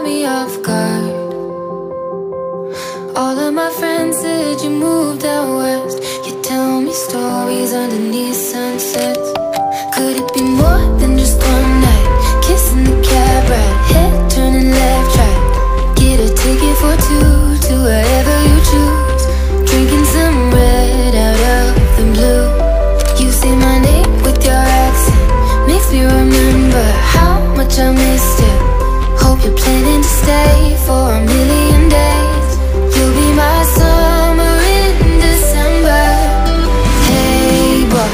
caught me off guard. All of my friends said you moved out west. You tell me stories underneath sunsets. Could it be more than just one night? Kissing the cab ride, head turning left, right. Get a ticket for two to wherever you choose. Drinking some red out of the blue. You say my name with your accent, makes me remember how much I missed it. Hope you're planning to stay for a million days. You'll be my summer in December. Hey boy,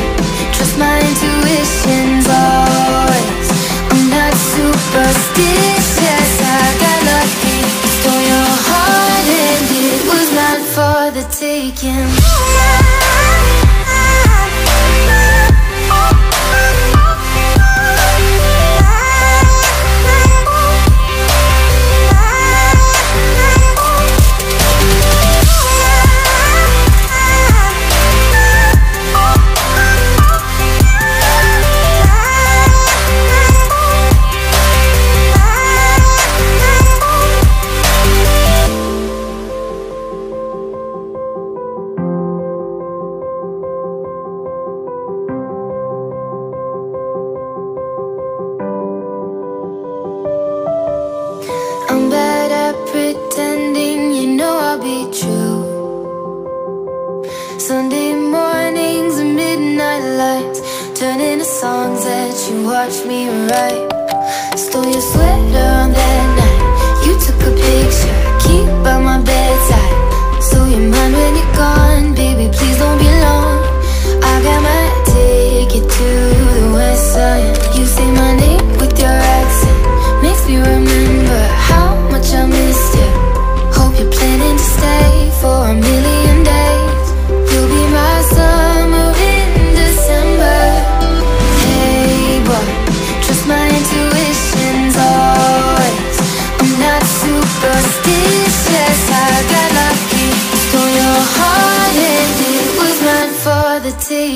trust my intuition's always. I'm not superstitious, I got lucky. Stole your heart and it was not for the taking.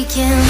Taken.